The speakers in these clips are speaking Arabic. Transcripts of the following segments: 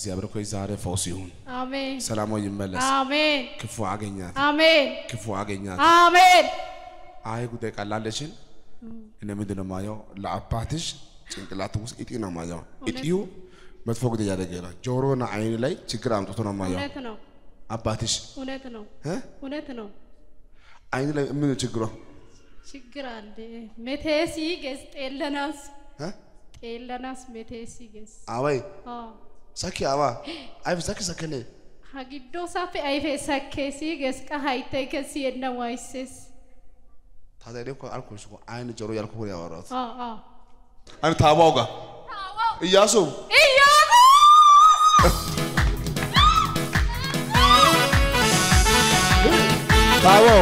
እግዚአብሔር ኮይ ዛሬ ፈውስ ይሁን አሜን ሰላም ወይ ይመለስ አሜን ክፉ አገኛት አሜን ክፉ አገኛት አሜን አይ ጉዳይ ቃላለችን እነ ምንድነው ማየው ለአባትሽ ጭንቅላት ውስጥ እጢና ማየው እጢዩ መጥፎ ጉዳይ ያደረገና ጆሮና አይን ላይ ችግር አምጥቶ ነው ማየው እውነት ነው አባትሽ እውነት ነው እ እውነት ነው አይን ላይ ምን ችግር ነው ችግር አለ መቴሲ ገስጤለናስ እ ጤለናስ መቴሲ ገስ አባይ አ سكي أبا، أيف سكي سكني؟ هقدو سافي أيف سكي سيجس كهايتة كسيرنا وايسس. هذا اليوم كأركون شو أين جرو يالكون يا ورات؟ أنا ثابوعة. ثابو. إياسو. إياسو. ثابو.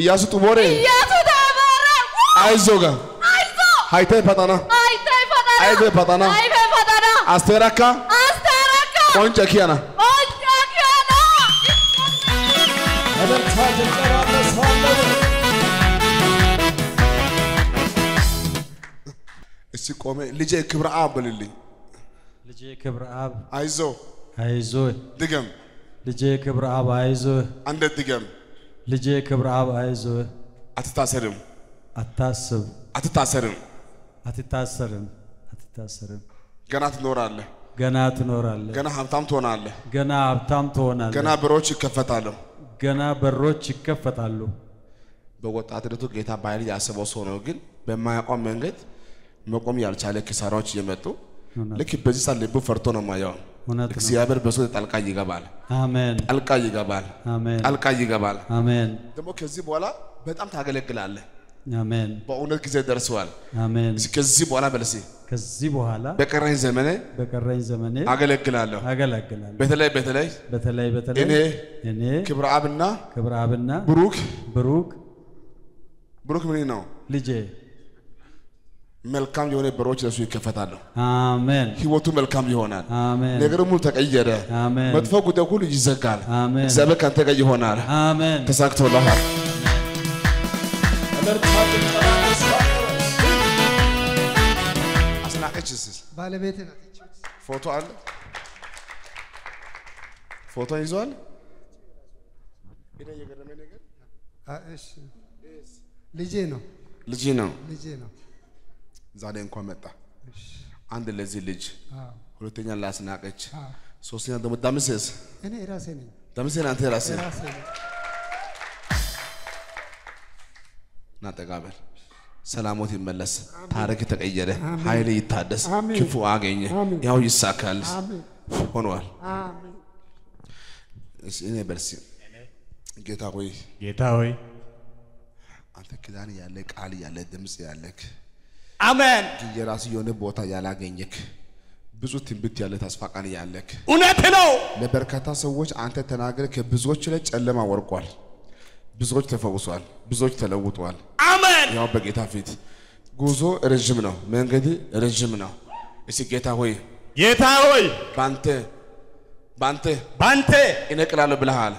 إياسو تموري. إياسو تموري. أيزوعة. أيزو. هايتة بدانا. هايتة بدانا. هايتة بدانا. أستركا أستركا وين جاكيانا وين جاكيانا هذا الحاج الكرام الصالح السيكومي لجي كبر آب للي لجي كبر آب عايزو عايزو دقم لجي كبر آب عايزو عند الدقم لجي كبر آب عايزو أتتاسرم أتتاسب أتتاسرم أتتاسرم أتتاسرم جنات نور الله جنات نور الله جنا هبتام تونا الله جنا هبتام تونا الله جنا بروتش كفت علو جنا بروتش كفت علو بقولت عترتو جيتها بايري جالس بوصونه وقل بما يقوم منجد مقوم يالشالك كسرانش يمتو لكن بزيس اللي بفرتونا ما يوم كسيابر بسود الكاجي جبال آمين الكاجي جبال آمين الكاجي جبال آمين دمو كذي بولا بدم تاجلك الله آمين. باعونت كذا درس وال. آمين. كذب ولا بلسي. كذب ولا. بكرين زمنه. بكرين زمنه. عقلك كلاله. عقلك كلاله. بثلاي بثلاي. بثلاي بثلاي. إني. إني. كبر عبنا. كبر عبنا. بروك. بروك. بروك مني ناو. لجي. ملكام يهوني بروك رسوي كفتاله. آمين. هي وتو ملكام يهونال. آمين. نقدر ملتك أيجرا. آمين. متفوق تقول يجزاكال. آمين. زابك أنت كيهونال. آمين. تساقط الله. أصلاً أتجسس. بالبيتنا. فوتو على. فوتو إيزوال. إنا يقدر من يقدر. إيش. لجينو. لجينو. لجينو. زادين كوميتا. عند لذي لج. ولتني الله سناك إيش. سوسينا دم دامسيس. أنا إيراسيني. دامسينا أنت إيراسيني. ناتقابل سلاموتي ملص تارك تغيره حيلي يتحدث كيفو عاجينه ياو يساكل هنوال إيش إني برسي جيتاوي جيتاوي أنت كداني يالك علي يالك دمس يالك آمين كي يراسي يوني بوتا يالا عينك بزوج تنبت يالك تسفقني يالك وناتنو لبركاتا سويش أنت تناقل كبزوج شلة إلا ما ورقال بزوج تفوسوال بزوج تلوتوال آمين يا رب جيتها فيت جوزو رجمنا من قدي رجمنا إيش جيتها هوي جيتها هوي بانته بانته بانته إنك لالو بالحال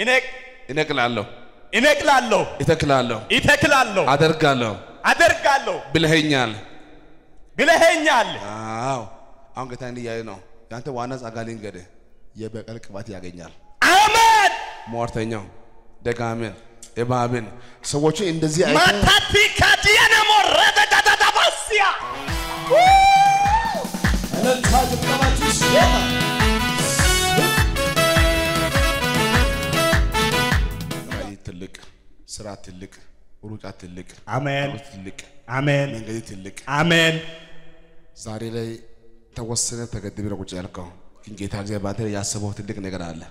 إنك إنك لالو إنك لالو إتك لالو إتك لالو أدرك لالو أدرك لالو بالهينيال بالهينيال آه أنا قتاني يا إنه أنت وانس أقالين قدي يبقى لك باتي أقينيال آمين مورتينيو دكامين إبابين سوتش إندزي ما تثيكا ديانا مرة تتتبصيا أنا الحاجب كما تشينا رأي تلك سرعة تلك وروجة تلك آمين تلك آمين من قدي تلك آمين زاري لي توصلنا تقدمي لك وجهلكم كن جيتها زي باتري يا سبوه تلك نقرأ الله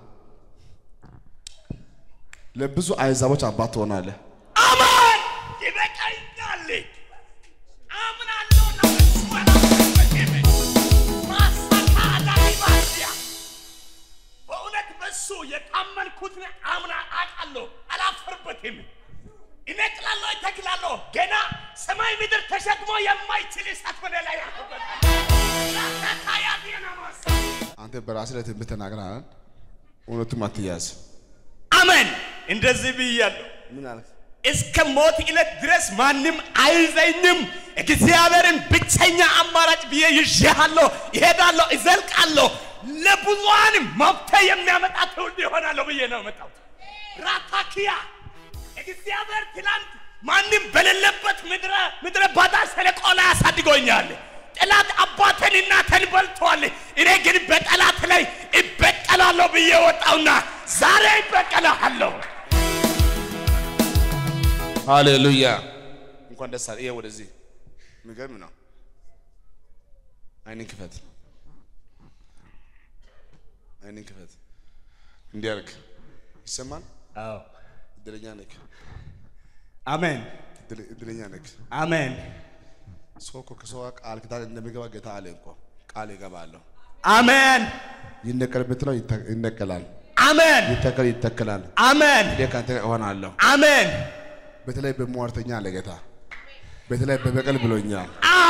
لبزو عايزابوش عباطونا له آمان كيبك عيدنا لك آمن اللونا وانا مستكيبك ما استطاع لك باريا وقولك بس سو يتأمن كتن أمنا أكلو على فربتهم إنك لالو يتكل لالو جنا سماي مدر تشد مو يماي تلي ساتمن لا يحبك لا تايا دينا مس أنت براسلة تبتنا عنا ونتم أتياس آمين إن رزبيان منالك إسكم موت إلى درس مانم عايزينم كتيابرين بتشيني أمارات بيه يجهلو يهدالو إزلك الله لبوزواني مبتيم نعمت أتولدي هنا لو بيه نعمت راتاكيا كتيابر تلان مانم بللبت مدرة بدر سلك ألا سادي قوينيالي تلات أبواتني ناتني بلتوالي إنه جن بيت ألا تلي إبت ألا لو بيه وتأونا زاري إبت ألا حلو هاليلويا ممكن دسر إيه ورزي مجرمنا أين كفت أين كفت نديرك يسمع أو دريانك آمين دريانك آمين سوكك سواك على كتار النبي جوا جت عليكوا على جبالو آمين إنك ربتنا إنك لان آمين يتكلان آمين ليك أنت وانا الله آمين بتلاقي بموارتني على جتها بتلاقي ببكل بلونيا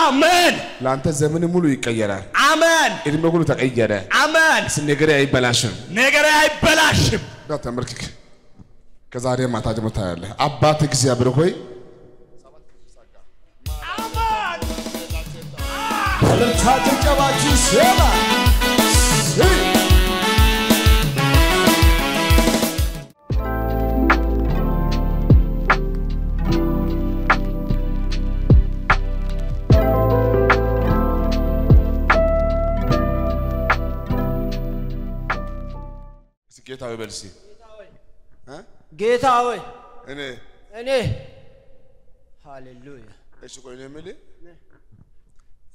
آمين لأنت زمن ملوي كجرا آمين إذا ما قلت كجرا آمين سنجري أي بلاشم نجري أي بلاشم لا تمركك كزاري ما تاج متعلق أباتك زيابرو كوي آمين هل تاجك واجي سيلا جيتاوي بلسي ها جيتاوي انا هاليلويا ايش تقول لي ملي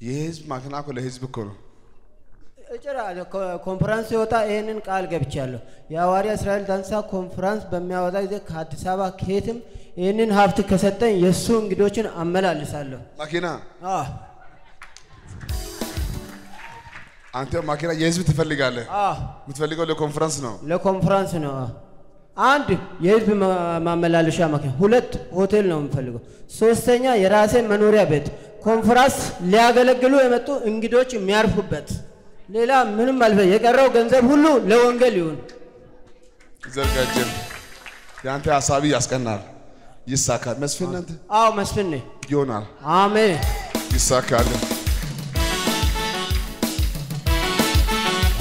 يحزب ماكنا كل حزب كرو اجرا كونفرنس يوتا اينن قال جبتيالو يا واري اسرائيل دانسا كونفرنس بمياودا اذا كادس ابا كيتم اينن هافت كسدن يسو انغدوچن املالسالو ماكنا اه أنت ما كنا يجلس بتفلّق عليه. بتفلّقه لكونفرنس نو. لكونفرنس نو. أنت يجلس بما ملالش يا ماكين. هولت هوتيل نو بتفلّقه. سوستينيا يراسين منوريا بيت. كونفرنس لياقلك جلو يمتو إنجدوش ميارفو بيت. ليلا منو مالفه يكرروا جنزب هلو لو إنجليون. زرقاجيم. أنت عصبي يسكنار. يساكر مسفين أنت. مسفيني. يونار. آمين. يساكر.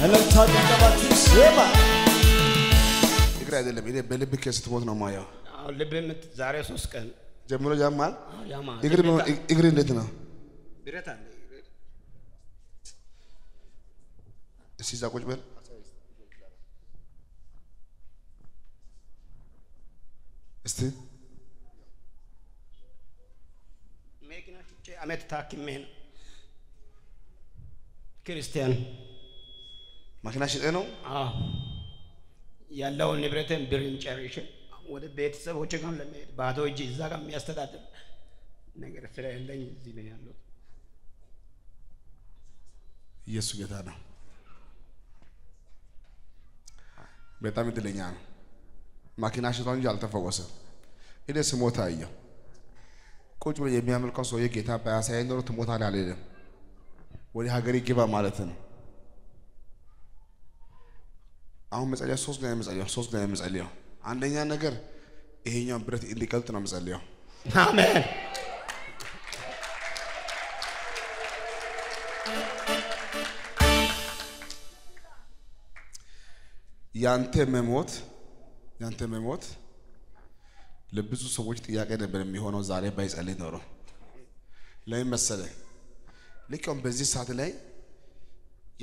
هلا تاجك باتي سما يقرأ هذا اللي بلبك كيس تموت نمايا لبلب زاري سوسكن جمرو جمال يقرأ نتنا بريتان سيزا كوش بير استي ميكنا شيء أميت تاكي مين كريستيان ماكناش الانو يالله نبرتهم برينشاريش وده بيت سب هو كان لما بعده يجي زاكم يستدعت نقدر فينا عندنا زين يالله يسوع جدنا بيتامي تلينيان ماكناش الانو جالته فوقه إذا سموت أيه كوج بيجي بيعمل كسوية كتاب بس عندنا رو تموت عليه ودي هاجري كيف مالتنا أهم مسألة صوصنا مسألة صوصنا مسألة عندنا نجار إيه يوم برد اللي كلتنا مسألة آمين يانته مموت لبزو سويت ياكل نبرمي هون وزاري بايس عليه نورو لا مسألة لكن بزي ساعة لي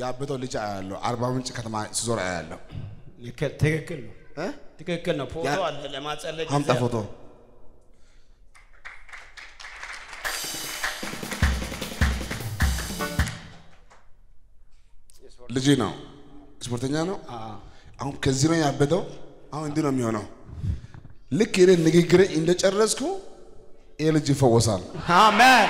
يا بدو اللي جاء له 40 كتما سزور له تككل ها تككلنا فوتو على لما تصلي هم تفوتو لجينا سبورتنيا نو አሁን ከዚህ ነው ያበደው አሁን እንዴ ነው የሚሆነው ልክ ይሄን ንግግር እንደጨረስኩ ኤልጂ ፈወሳል አሜን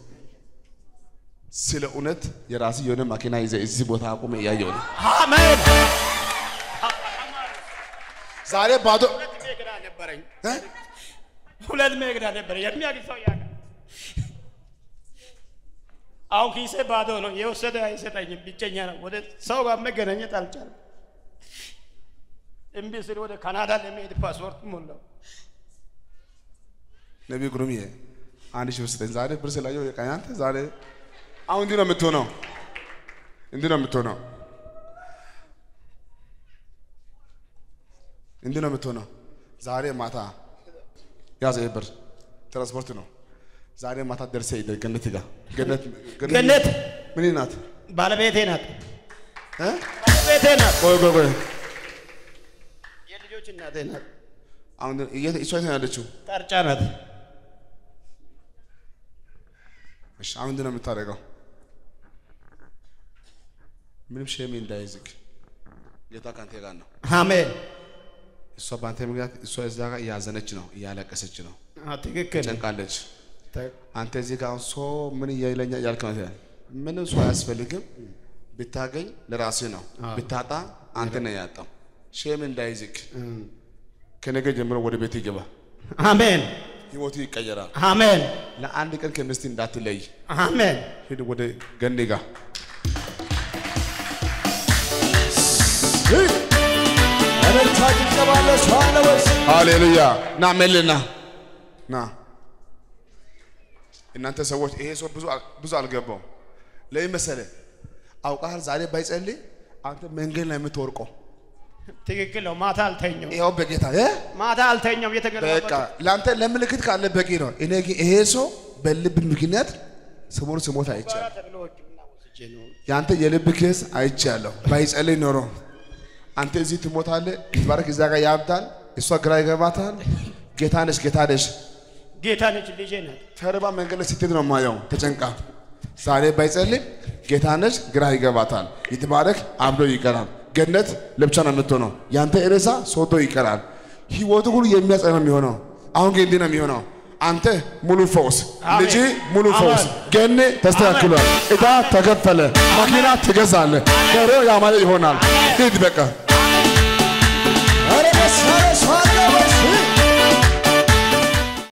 سلا أنت يا راسي يونا ما كنا إذا إزبوتها أقوم إياه يونا. آمين. زارة بعده. ها؟ ولد ميغرانة بري يا ميغرانة سويا. أو كيسة بعده لو يوسف ده يوسف تاني بيتجنّا وده سوغا ميغرانة تالجال. إمبيسير وده كندا لمي ده باسورت مولو. نبي كروميه. آني شو استن زارة برسلا يو يكايان تزارة. أو إندينا متونا. إندينا متونا. إندينا متونا. زارة ماتا. يا زيبر ترانسبورتنا زاري ما تقدر سيد جنت كذا جنت جنت منين نات بالبيتين نات ها بالبيتين نات كوي كوي كوي يلجوتين ناتين نات عند يسوي هنا ليش ترجع نات مش عندنا متارجع منو شيء من دايزك يتاكن تيجانا آمين سو بانتي مقدار سو إزدواج يازنة جنو يالك أسد جنو. أتيجي كن. جن كالج. أنت زي كأن سو مني يالين يالكنا ثيان. منو سو أسفلكم بتاعي لراسينو. بتاتا أنت نياتم. شيء من دايزك. كنّك جمر ودي بتي جبا. آمين. يموتي كجرا. آمين. لا عندك أن كمستين داتلي. آمين. هيدو ودي غنيكا. هاليلويا نعمل لنا نعم إن أنت سويت إيه سو بزعل جبوا ليه مسألة أو كهر زعلي بيس قال لي أنت منجن لما توركو تيجيلو ما تعال تينيو إيه أبغي تاعه ما تعال تينيو يتكلم بكا لا أنت لما لقيت كارل بكيره إنك إيه سو بلي بمجنات سمور سموت عيشة يا أنت يلي بكيس عيشة له بيس قال لي نورو أنت زيت موتاله إبارك إزاي يابدال إسوا غراي غماتال جيتانش جيتانش جيتانش ليجينا ثربا منقلة ستيدنا ما يوم تجنكا سارة بيسالي جيتانش غراي غماتال إتبارك عبدو يكرام جنّت لبشانا نتونو يانته إرزا سودو يكرام هي وادوكلو يميز أنا ميهونو أهون جندينا ميهونو أنت ملوفوس ليجي ملوفوس جنّي تستأكله إذا تقتله مكينا تجزاله كرو يا مالي يهونال تيد بكا. Let's go.